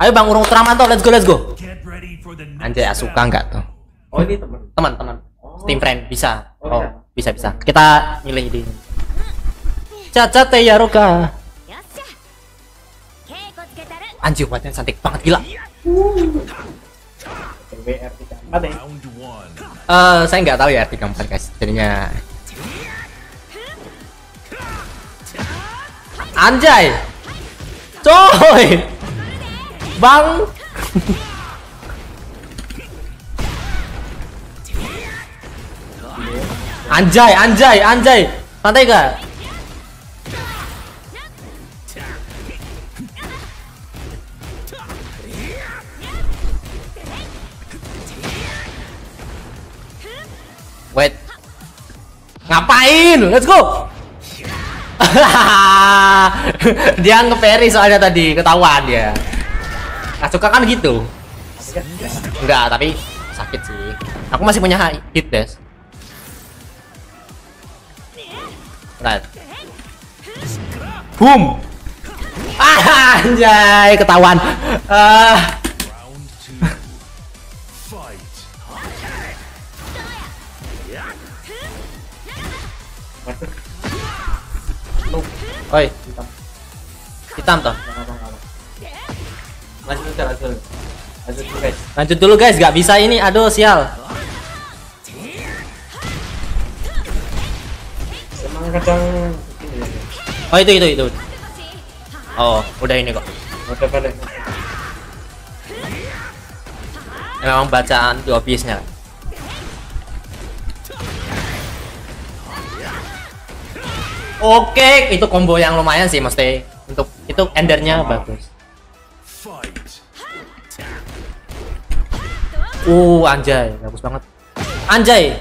Ayo Bang Urung Tramanto, let's go, let's go. Anjay, Asuka enggak tuh? Oh, ini teman-teman. Oh. Steam friend bisa. Oh, bisa. Kita nilai ini. Caca Teyaruka. Anjir, buatnya cantik banget gila. Saya nggak tahu ya RT4 guys. Jadinya anjay. Coy. Bang. Anjay. Santai gak? Wait. Ngapain? Let's go. Dia nge-parry soalnya tadi, ketahuan dia. Asuka kan gitu. Enggak, tapi sakit sih. Aku masih punya hit dash. Right. Boom. Ah, anjay, ketahuan. Oi, hitam toh. Lanjut dulu guys, nggak bisa ini, aduh sial. Oh itu. Oh udah ini kok. Memang bacaan di OBS-nya. Oke, itu combo yang lumayan sih, mesti untuk itu endernya bagus. Anjay, bagus banget. Anjay,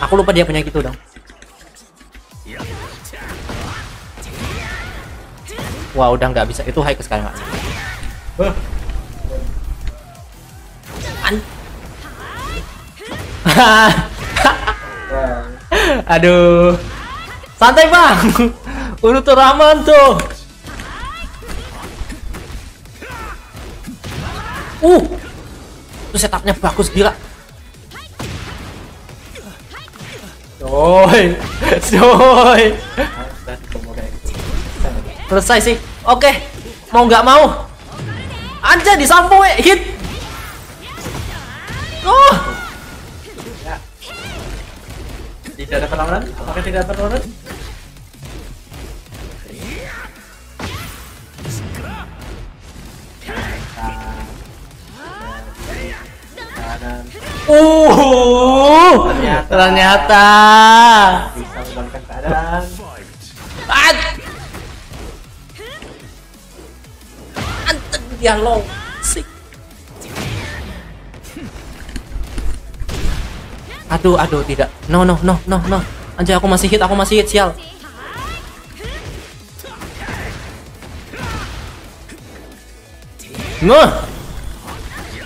aku lupa dia punya gitu dong. Wah, udah nggak bisa. Itu high ke sekarang. Aduh, santai Bang. Urut teraman tuh. Itu setupnya bagus gila. Coy. Selesai sih. Oke. Mau nggak mau. Anjay, disampo we, hit. Tidak ada perlawanan. Oke, tidak ada perlawanan. Ternyata bisa membalikkan keadaan. Dia low. Aduh, tidak. No. Anjay, aku masih hit, sial.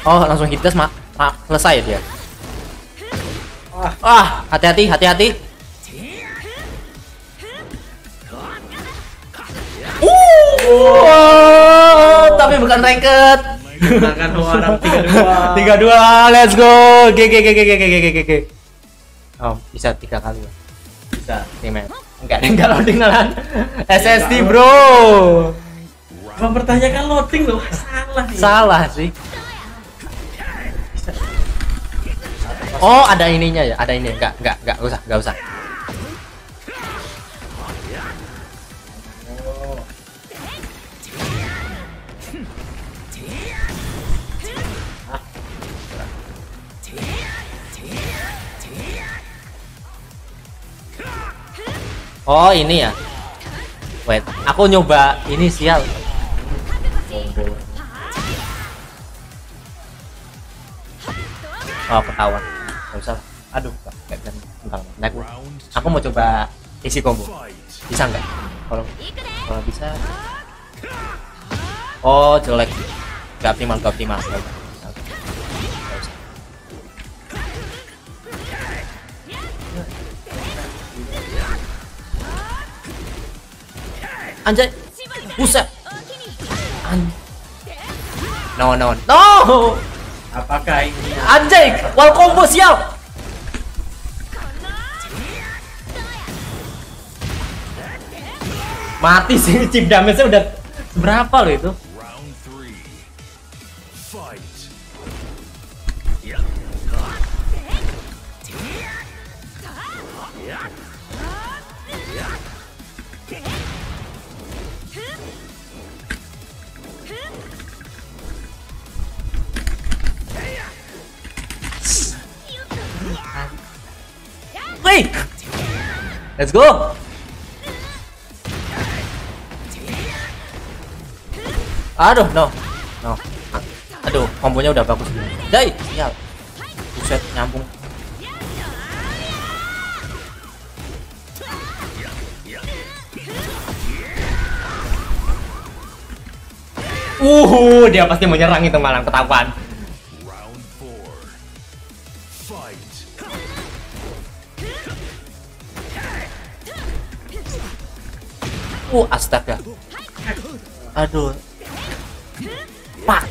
Oh, langsung hit tes, selesai dia. Hati-hati. Tapi bukan ranked. 3-2. Let's go. GG. Oh, bisa 3 kali ya. Bisa. Temen. Enggak loading nalan. SSD, bro. Mempertanyakan loading loh. Salah ya. Salah sih. Oh, ada ininya ya, ada ini. Enggak usah. Oh, ini ya. Wait, aku nyoba ini sial. Oh, ketahuan. Usah. Aduh, enggak. Aku mau coba isi combo. Bisa nggak? Kalau bisa. Oh, jelek. Gak optimal. Anjay. Buset. No, no, no. Apakah ini? Anjay, wall combo siap. Mati sih, chip damage-nya udah berapa loh itu? Wih, let's go. Aduh, no, no. Aduh, kombonya udah bagus. Dai, siap. Buset, nyambung. Dia pasti mau nyerang itu malam, ketahuan. Astaga. Aduh. Pak.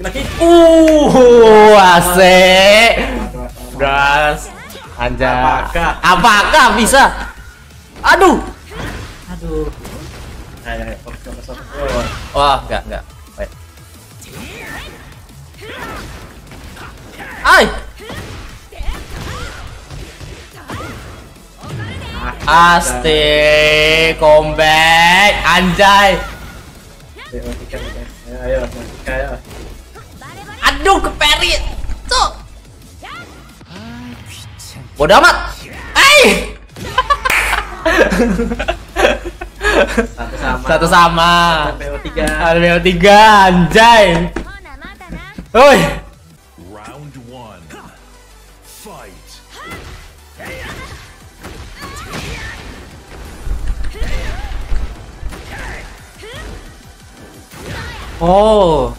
Lagi. Asik. Gas. Anjay. Apakah bisa? Aduh. Aduh. Wah, enggak. Wait. Ay. Astik, comeback, anjay. Ayo. Aduh, keperi. Tuh. Bodoh amat. Ay. Satu sama. BO3 anjay. Oi. Round 1. Fight. Oh.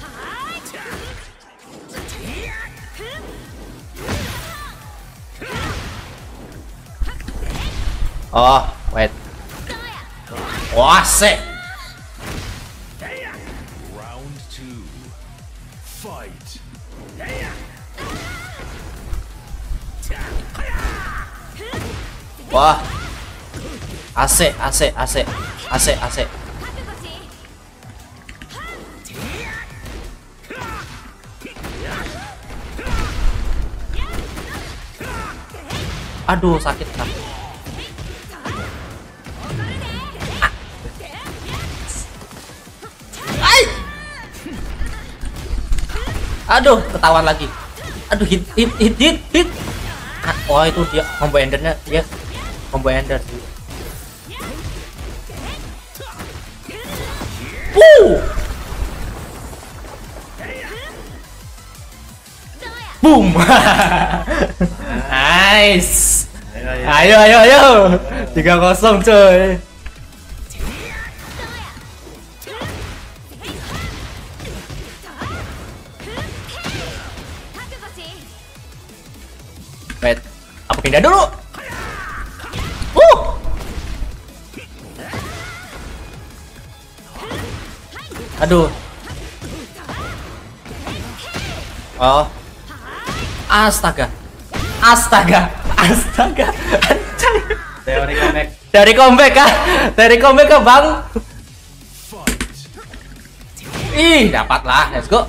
Oh, wait. Wah, sih. Round 2. Fight. Wah. Asik. Aduh, sakit. Aduh, ketahuan lagi. Aduh, hit. Wah, itu dia combo endernya. Dia combo ender. Boom. Nice. Ayo. 3-0, coy. Wait, aku pindah dulu. Aduh. Oh. Astaga. Anjay. Dari comeback kah, Bang? Ih, dapatlah. Let's go.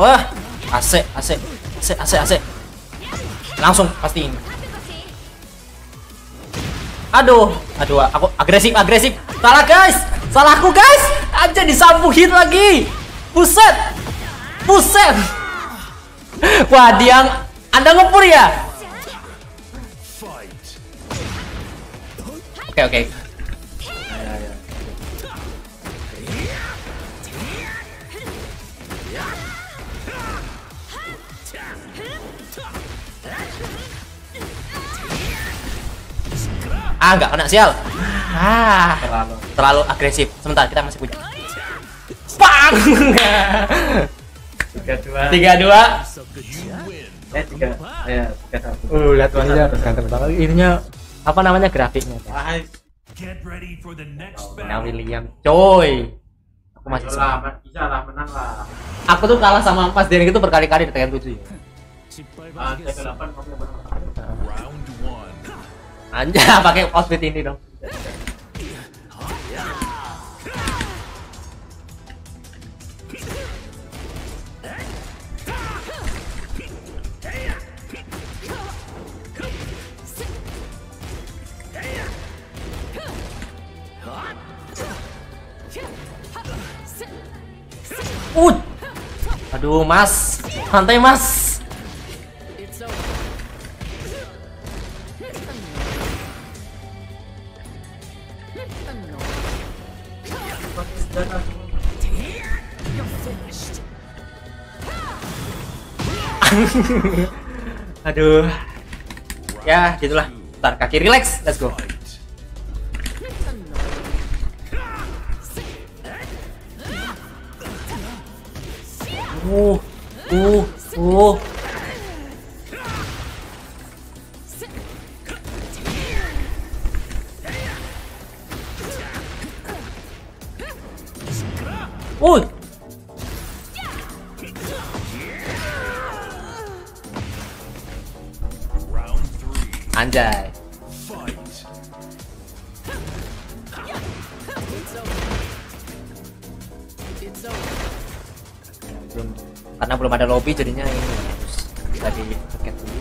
Wah, asik. Langsung pastiin. Aduh, aku agresif. Salah, guys. Salahku, guys. Aja disambung hit lagi. Buset. Wah, dia Anda ngepur ya? Oke. Enggak kena, sial. Terlalu agresif. Sebentar, kita masih punya. Pang! 3-2. 3-2. 3-1. Lihat ininya ganteng banget. Ininya apa namanya grafiknya? Nah, William, coy. Aku masih selamat. Bisa lah, menang lah. Aku tuh kalah sama Mas Denki itu berkali-kali di TK7 ya. TK8 kamu menang. Anjir, pakai outfit ini dong. Aduh, Mas. Santai, Mas. Aduh. Ya, gitulah. Ntar kaki relax, let's go. Anjay. Karena belum ada lobby jadinya ini bisa di paket dulu.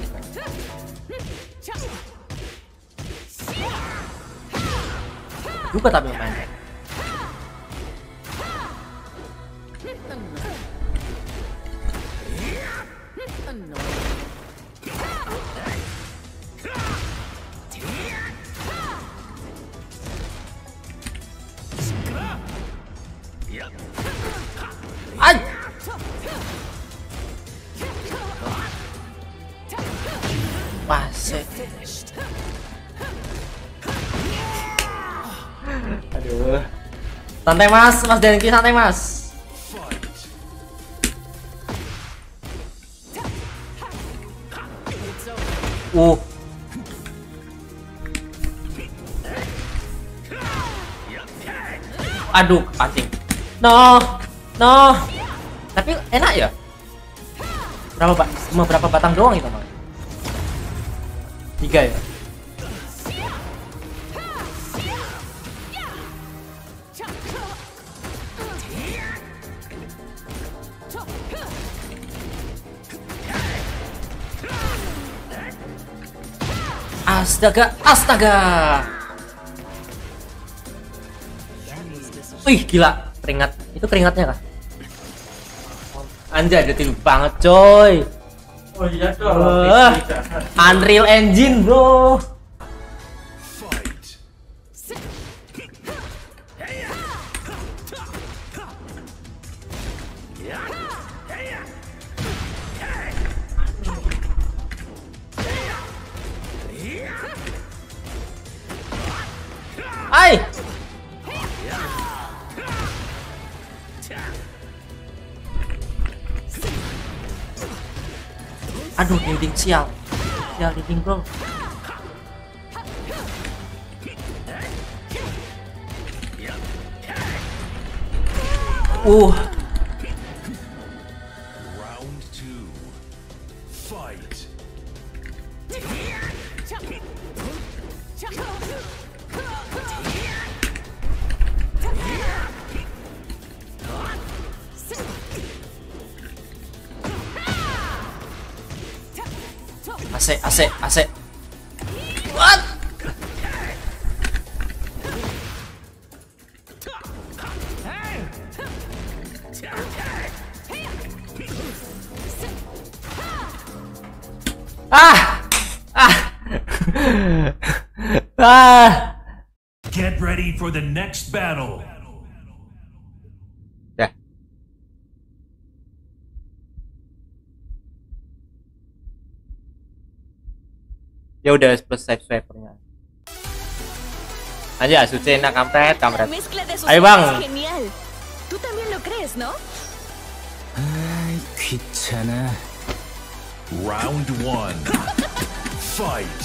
Juga tapi mainnya. Aduh. Santai, Mas. Mas Denki, santai, Mas. Aduh, anjing. No. Tapi enak ya? Cuma berapa batang doang itu, Mas? 3 ya. Astaga. Wih, gila, keringat. Itu keringatnya kah? Anjay, detil banget, coy. Oh iya, Unreal Engine, bro. Hai. Aduh, dinding sial. Sial dinding, bro. Round 2. Fight. AC. What? Get ready for the next battle. Ya udah selesai swipernya. Aja, suci nak kampret. Ayo, Bang. también lo crees, ¿no? Ay, 귀찮아. Round 1. Fight.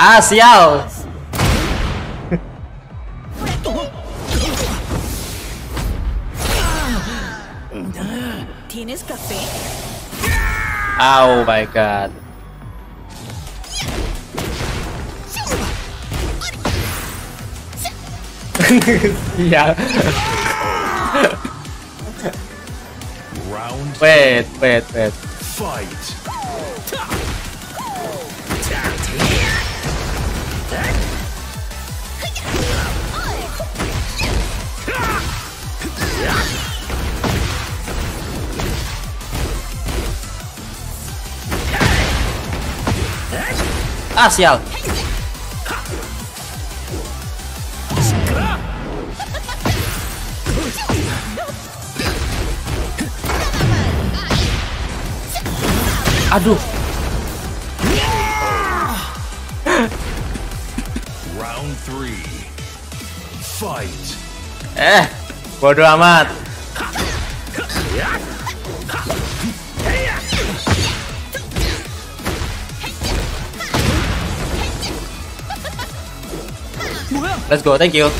Ah, sial. ¿Tienes café? Oh my god. Ya. Wait. Fight. Ah, sial. Aduh. Round 3. Fight. Bodoh amat. Let's go, thank you.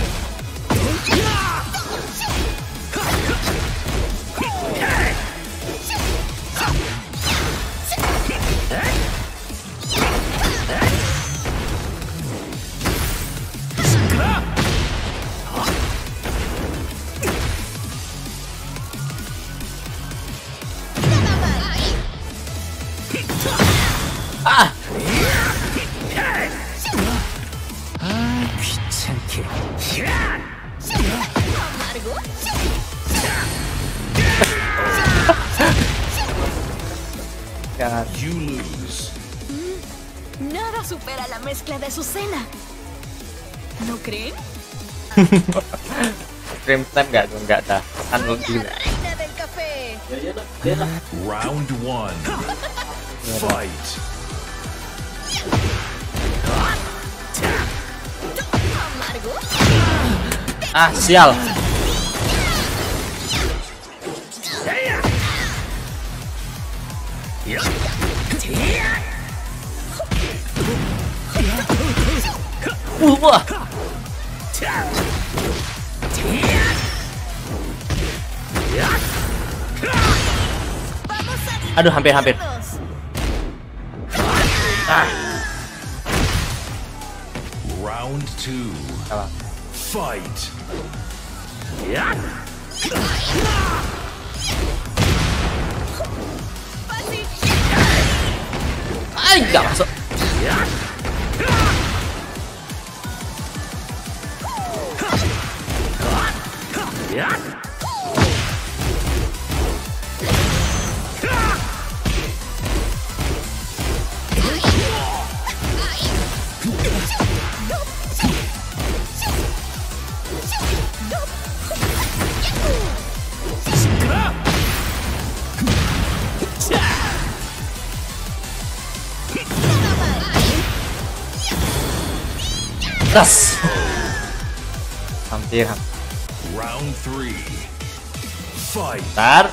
You lose. Nada supera la mezcla de su cena. ¿No creen? Cream time gak tuh, enggak dah. Round 1. Fight. Ah, sial. Wah. Aduh, hampir. Ah. Round 2. Fight. Ya. Ay, gak masuk. Das. Hampir. Round 3. Fight. Bentar.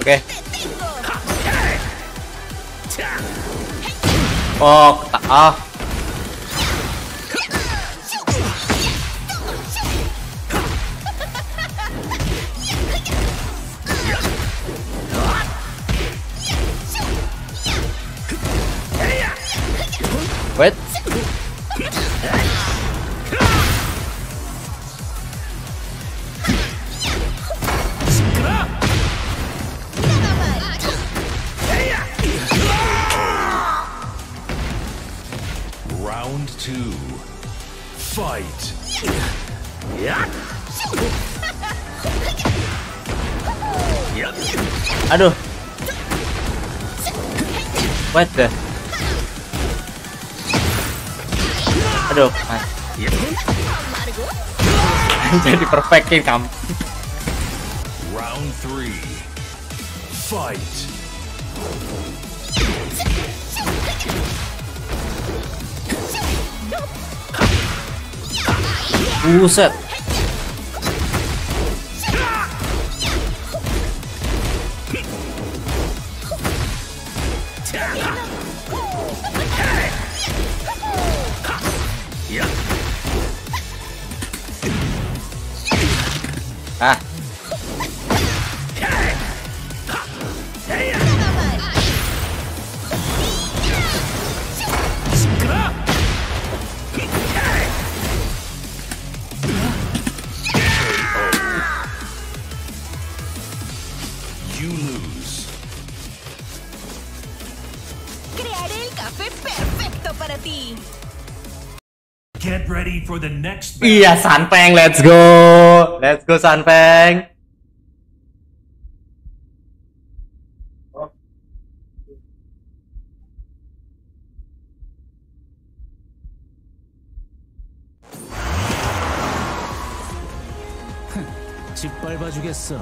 Oke. Oh, ah. Wait. Aduh. What the? Aduh, mas. Jadi perfectin kamu. Round 3. Fight. Buset. Ah. You lose. Crearé el café perfecto para ti. Get ready for the next battle. Iya, Sun Peng, let's go. Let's go, Sun Peng. 짓밟아 주겠어.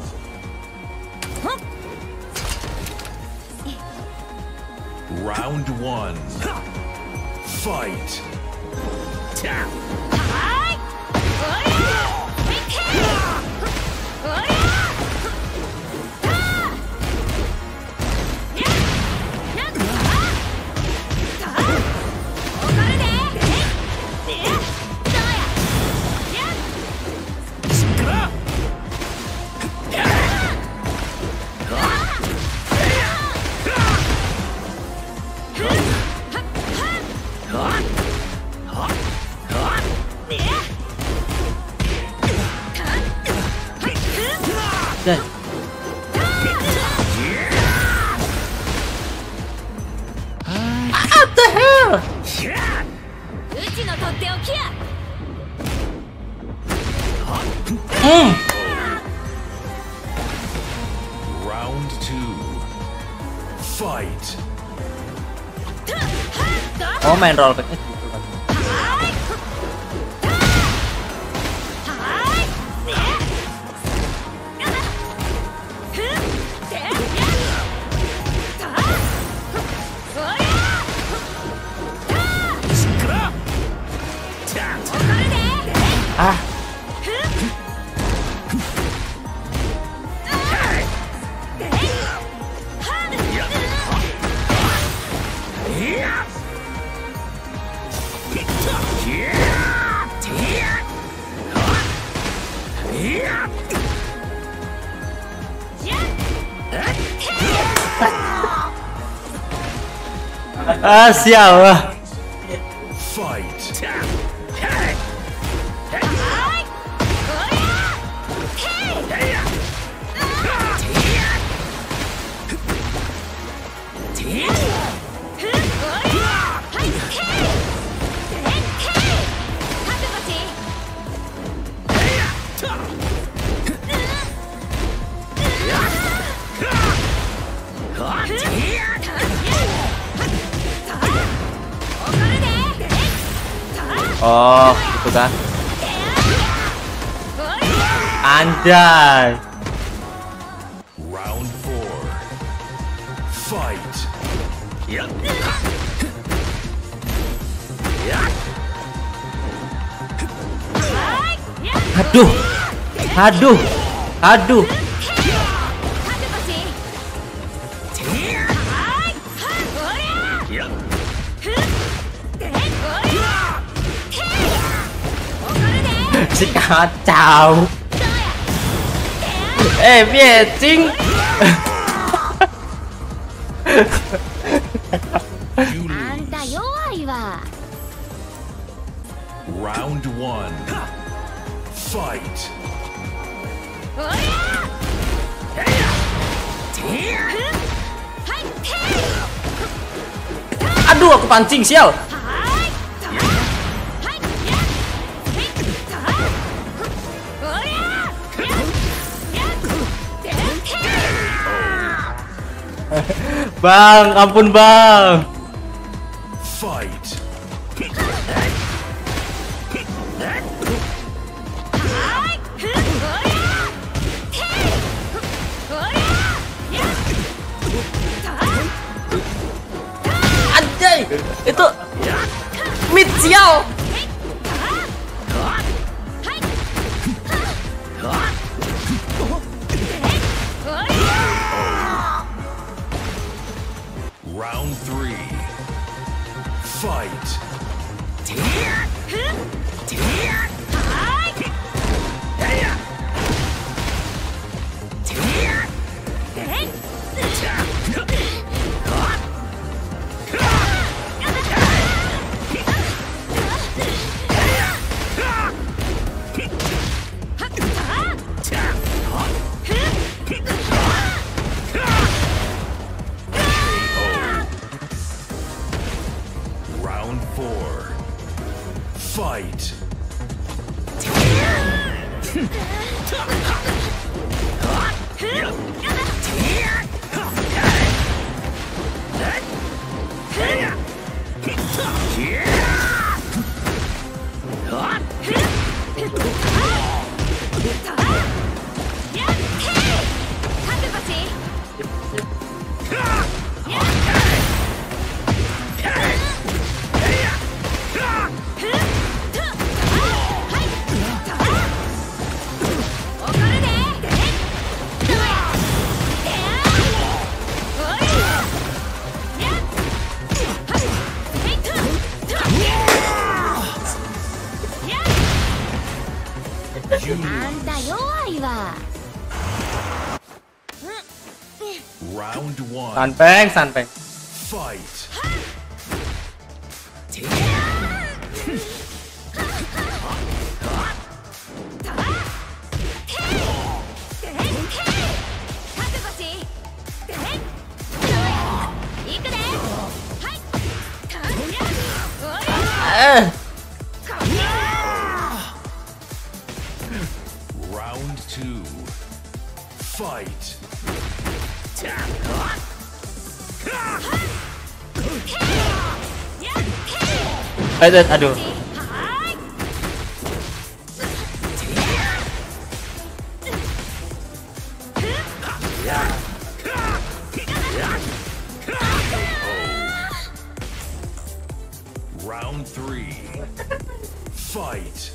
Round 1. Fight. Oh, main rollback. Ah, siapa? Fight. Oh, gitu kan? Anjay. Round 4. Fight. Yep. Aduh. Aduh. Aduh. sih kacau. Eh, biecing. Anda yoi wa. Round 1. Fight. Aduh, aku pancing sial. Bang, ampun bang. Fight. Anjay, itu mid sial. Round 3. Fight. Fight. Sun Peng, Sun Peng. Fight. Round 2. Fight. Aduh. Round 3. Fight.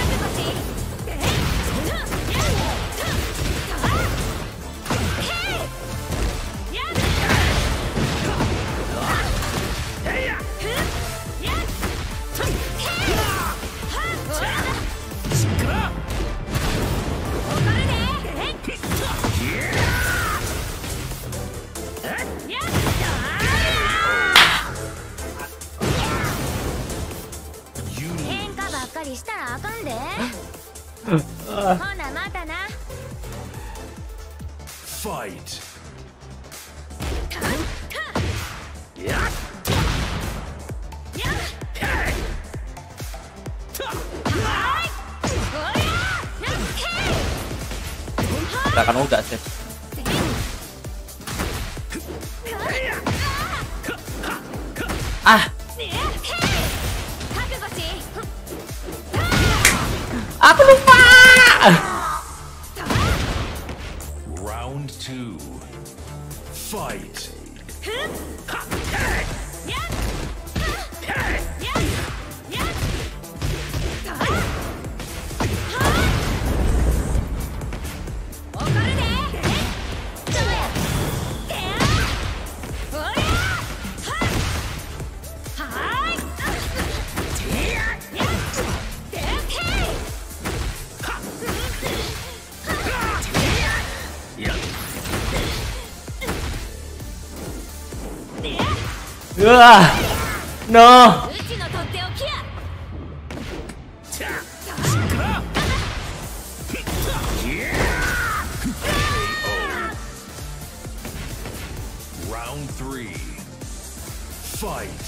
Fight. menggunakan oga sih. Ah. Aku lupa. Round 2. Fight. No. Round 3. Fight.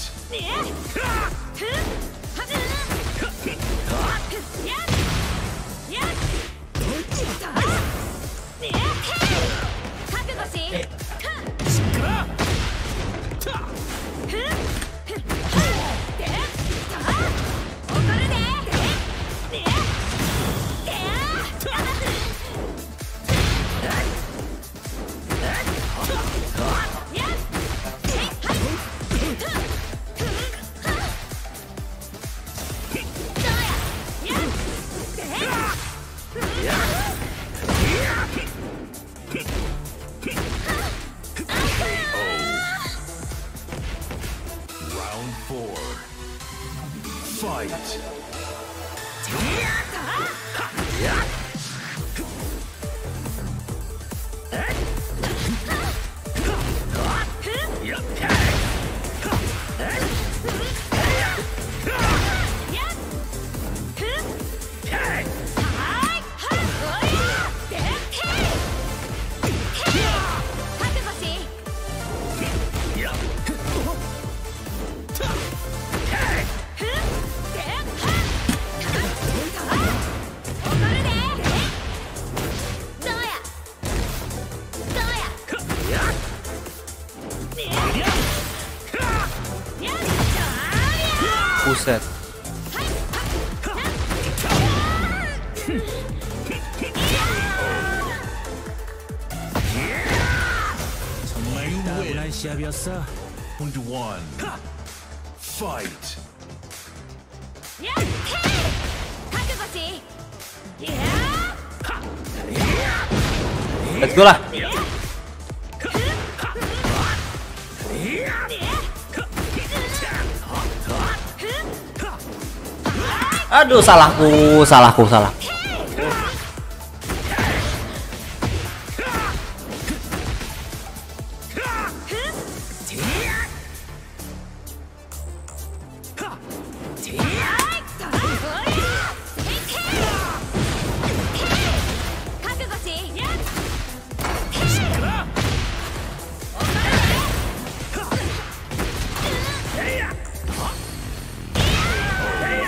Buset. Fight. Let's go lah. Aduh, salahku.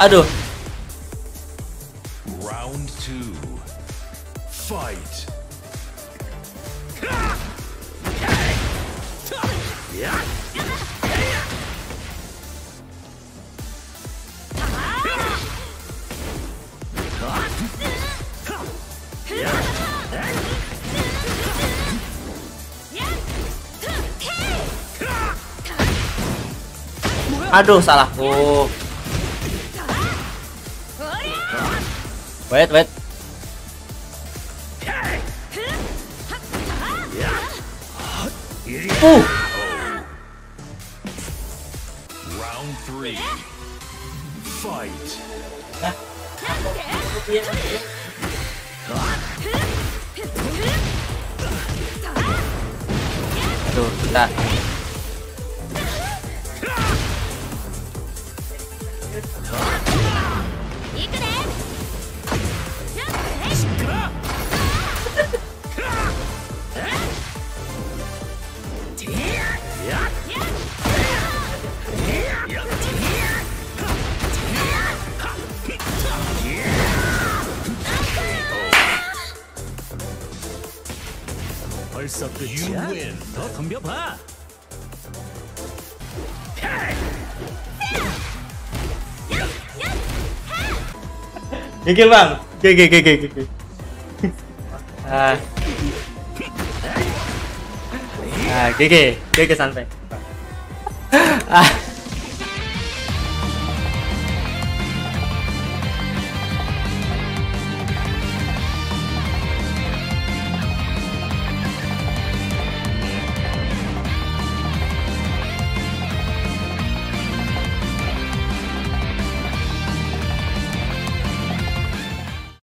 Aduh. Aduh, salahku. Wait. Round 3. Fight. Aduh, nah. Curse of the Jack? You win. 더 덤벼봐. Gigil bang. Gigil. Gigil santai.